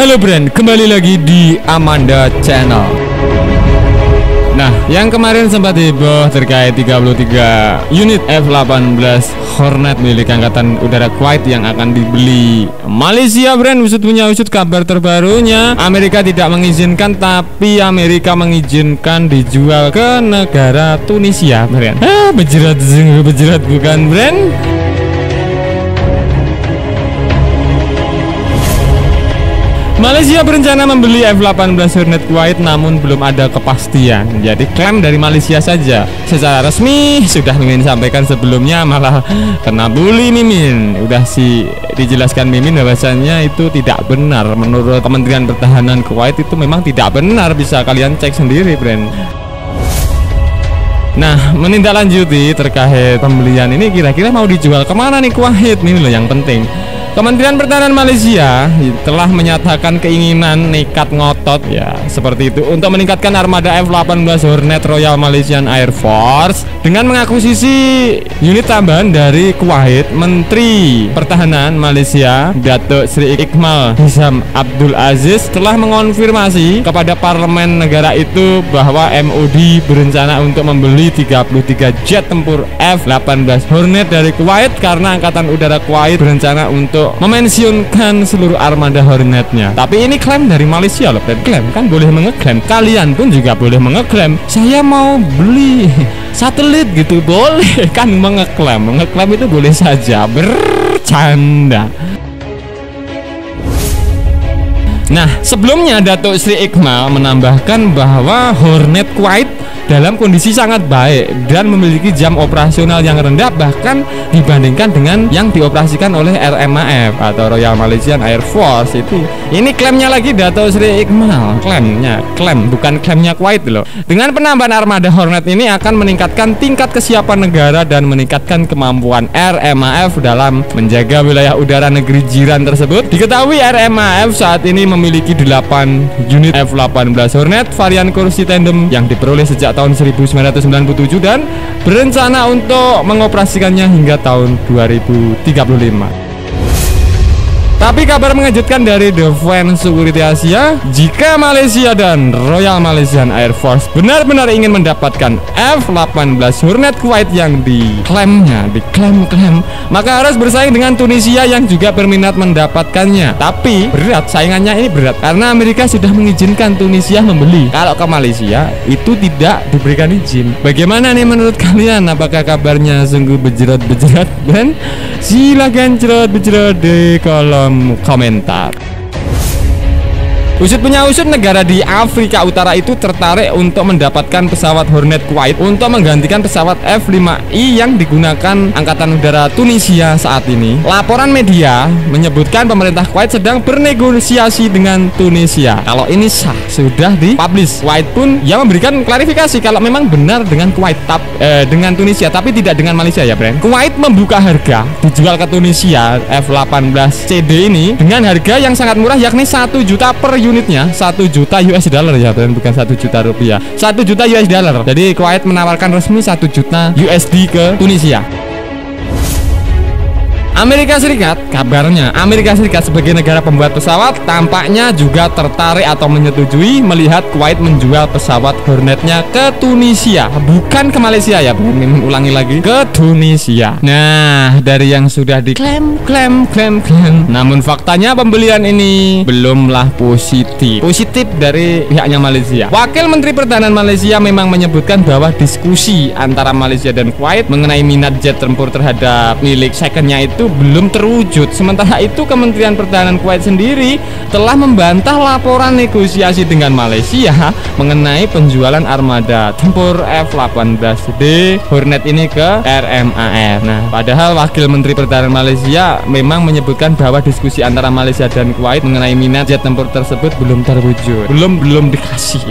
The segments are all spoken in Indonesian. Halo brand, kembali lagi di Amanda Channel. Nah, yang kemarin sempat heboh terkait 33 unit F-18 Hornet milik Angkatan Udara Kuwait yang akan dibeli Malaysia, brand. Usut punya usut, kabar terbarunya Amerika tidak mengizinkan, tapi Amerika mengizinkan dijual ke negara Tunisia, brand. Bejerat bukan, brand? Malaysia berencana membeli F-18 Hornet Kuwait, namun belum ada kepastian. Jadi klaim dari Malaysia saja. Secara resmi sudah Mimin sampaikan sebelumnya, malah kena bully Mimin. Udah dijelaskan Mimin bahwasannya itu tidak benar. Menurut Kementerian Pertahanan Kuwait itu memang tidak benar. Bisa kalian cek sendiri, brand. Nah, menindaklanjuti terkait pembelian ini, kira-kira mau dijual kemana nih Kuwait? Ini loh yang penting. Kementerian Pertahanan Malaysia telah menyatakan keinginan nekat ngotot ya seperti itu untuk meningkatkan armada F-18 Hornet Royal Malaysian Air Force dengan mengakuisisi unit tambahan dari Kuwait. Menteri Pertahanan Malaysia Datuk Seri Ikmal Hisham Abdul Aziz telah mengonfirmasi kepada parlemen negara itu bahwa MOD berencana untuk membeli 33 jet tempur F-18 Hornet dari Kuwait karena Angkatan Udara Kuwait berencana untuk memensiunkan seluruh armada Hornetnya. Tapi ini klaim dari Malaysia loh, dan klaim kan boleh mengeklaim. Kalian pun juga boleh mengeklaim. Saya mau beli satelit gitu, boleh kan mengeklaim. Mengeklaim itu boleh saja, bercanda. Nah, sebelumnya Datuk Sri Ikmal menambahkan bahwa Hornet Kuwait dalam kondisi sangat baik dan memiliki jam operasional yang rendah, bahkan dibandingkan dengan yang dioperasikan oleh RMAF atau Royal Malaysian Air Force itu. Ini klaimnya lagi Datuk Seri Ikmal, klaim bukan klaimnya Kuwait loh. Dengan penambahan armada Hornet ini akan meningkatkan tingkat kesiapan negara dan meningkatkan kemampuan RMAF dalam menjaga wilayah udara negeri jiran tersebut. Diketahui RMAF saat ini memiliki 8 unit F-18 Hornet varian kursi tandem yang diperoleh sejak tahun 1997 dan berencana untuk mengoperasikannya hingga tahun 2035. Tapi kabar mengejutkan dari Defense Security Asia, jika Malaysia dan Royal Malaysian Air Force benar-benar ingin mendapatkan F-18 Hornet Kuwait yang diklaim, maka harus bersaing dengan Tunisia yang juga berminat mendapatkannya. Tapi berat, saingannya ini berat karena Amerika sudah mengizinkan Tunisia membeli. Kalau ke Malaysia itu tidak diberikan izin. Bagaimana nih menurut kalian? Apakah kabarnya sungguh bejerat, Ben? Silahkan cerot di kolom komentar. Usut punya usut, negara di Afrika Utara itu tertarik untuk mendapatkan pesawat Hornet Kuwait untuk menggantikan pesawat F-5I yang digunakan Angkatan Udara Tunisia saat ini. Laporan media menyebutkan pemerintah Kuwait sedang bernegosiasi dengan Tunisia. Kalau ini sah, sudah dipublish. Kuwait pun yang memberikan klarifikasi kalau memang benar dengan Kuwait, dengan Tunisia, tapi tidak dengan Malaysia ya, Bren. Kuwait membuka harga dijual ke Tunisia F-18CD ini dengan harga yang sangat murah, yakni 1 juta per unit. Unitnya 1 juta US dollar ya, dan bukan 1 juta rupiah. 1 juta US dollar. Jadi Kuwait menawarkan resmi 1 juta USD ke Tunisia. Amerika Serikat, kabarnya Amerika Serikat sebagai negara pembuat pesawat tampaknya juga tertarik atau menyetujui melihat Kuwait menjual pesawat Hornetnya ke Tunisia, bukan ke Malaysia ya, Mimin ulangi lagi, ke Tunisia. Nah, dari yang sudah diklaim, namun faktanya pembelian ini belumlah positif dari pihaknya Malaysia. Wakil Menteri Pertahanan Malaysia memang menyebutkan bahwa diskusi antara Malaysia dan Kuwait mengenai minat jet tempur terhadap milik secondnya itu belum terwujud. Sementara itu Kementerian Pertahanan Kuwait sendiri telah membantah laporan negosiasi dengan Malaysia mengenai penjualan armada tempur F-18D Hornet ini ke RMAF. Nah, padahal Wakil Menteri Pertahanan Malaysia memang menyebutkan bahwa diskusi antara Malaysia dan Kuwait mengenai minat jet tempur tersebut belum terwujud. Belum dikasih.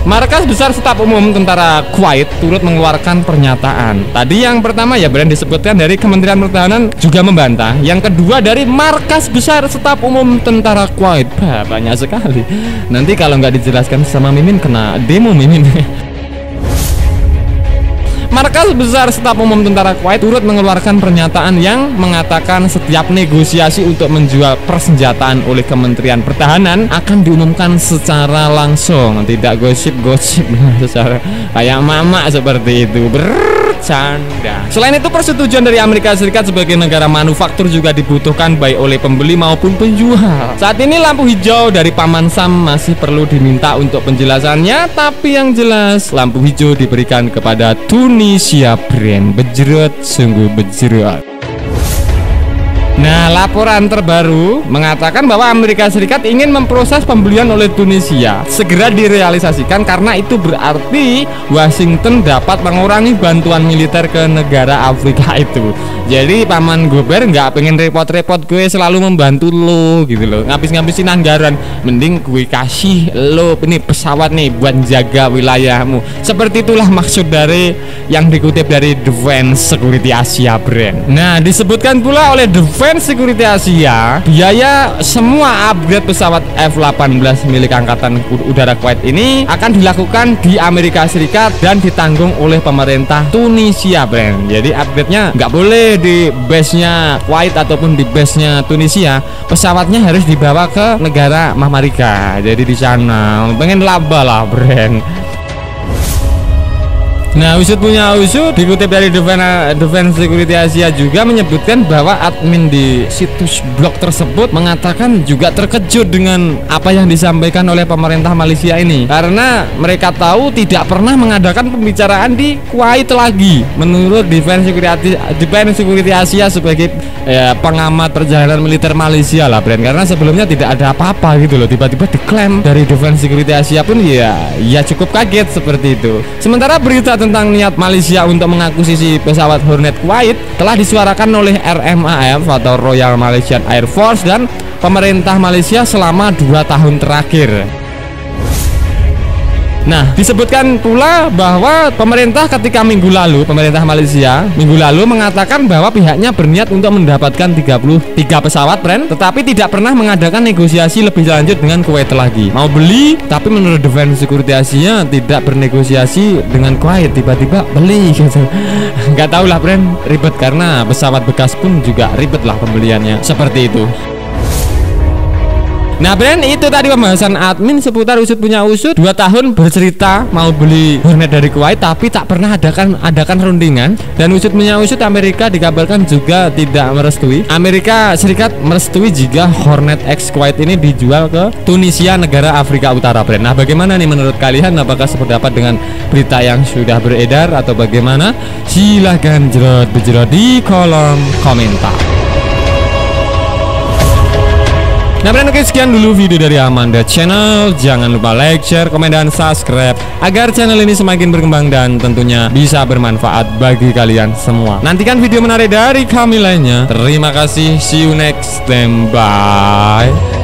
Markas Besar Staf Umum Tentara Kuwait turut mengeluarkan pernyataan. Tadi yang pertama ya, Brand, disebutkan dari Kementerian Pertahanan juga membantah. Yang kedua dari Markas Besar Staf Umum Tentara Kuwait. Banyak sekali. Nanti kalau nggak dijelaskan sama Mimin kena demo Mimin. Markas Besar Staf Umum Tentara Kuwait turut mengeluarkan pernyataan yang mengatakan setiap negosiasi untuk menjual persenjataan oleh Kementerian Pertahanan akan diumumkan secara langsung, tidak gosip-gosip secara kayak mamak seperti itu. Bercanda. Selain itu, persetujuan dari Amerika Serikat sebagai negara manufaktur juga dibutuhkan baik oleh pembeli maupun penjual. Saat ini lampu hijau dari Paman Sam masih perlu diminta untuk penjelasannya, tapi yang jelas lampu hijau diberikan kepada Tunisia brand. Bejerot, sungguh bejerot. Nah, laporan terbaru mengatakan bahwa Amerika Serikat ingin memproses pembelian oleh Tunisia segera direalisasikan, karena itu berarti Washington dapat mengurangi bantuan militer ke negara Afrika itu. Jadi Paman Gober nggak pengen repot-repot, gue selalu membantu lo gitu loh, ngabis-ngabisin anggaran, mending gue kasih lo ini pesawat nih buat jaga wilayahmu. Seperti itulah maksud dari yang dikutip dari Defense Security Asia brand. Nah, disebutkan pula oleh Defense Security Asia, biaya semua upgrade pesawat F-18 milik Angkatan Udara Kuwait ini akan dilakukan di Amerika Serikat dan ditanggung oleh pemerintah Tunisia brand. Jadi upgrade-nya nggak boleh di base-nya Kuwait ataupun di base-nya Tunisia, pesawatnya harus dibawa ke negara Amerika. Jadi di sana pengen laba lah brand. Nah, usut punya usut, dikutip dari Defense Security Asia juga menyebutkan bahwa admin di situs blog tersebut mengatakan juga terkejut dengan apa yang disampaikan oleh pemerintah Malaysia ini, karena mereka tahu tidak pernah mengadakan pembicaraan di Kuwait lagi. Menurut Defense Security Asia sebagai pengamat perjalanan militer Malaysia lah brand, karena sebelumnya tidak ada apa-apa gitu loh, tiba-tiba diklaim dari Defense Security Asia pun ya cukup kaget seperti itu. Sementara berita tentang niat Malaysia untuk mengakuisisi pesawat Hornet Kuwait telah disuarakan oleh RMAF atau Royal Malaysian Air Force dan pemerintah Malaysia selama 2 tahun terakhir. Nah, disebutkan pula bahwa pemerintah Malaysia minggu lalu mengatakan bahwa pihaknya berniat untuk mendapatkan 33 pesawat brand, tetapi tidak pernah mengadakan negosiasi lebih lanjut dengan Kuwait lagi. Mau beli, tapi menurut Defense Security Asia tidak bernegosiasi dengan Kuwait, tiba-tiba beli gitu. Nggak tahu lah brand, ribet, karena pesawat bekas pun juga ribet lah pembeliannya, seperti itu. Nah brand, itu tadi pembahasan admin seputar usut punya usut. 2 tahun bercerita mau beli Hornet dari Kuwait, tapi tak pernah adakan rundingan. Dan usut punya usut, Amerika dikabarkan juga tidak merestui. Amerika Serikat merestui jika Hornet X Kuwait ini dijual ke Tunisia, negara Afrika Utara brand. Nah, bagaimana nih menurut kalian? Apakah sependapat dengan berita yang sudah beredar atau bagaimana? Silahkan jerot bejerot di kolom komentar. Nah brand, oke, sekian dulu video dari Amanda Channel. Jangan lupa like, share, komen, dan subscribe agar channel ini semakin berkembang dan tentunya bisa bermanfaat bagi kalian semua. Nantikan video menarik dari kami lainnya. Terima kasih, see you next time, bye.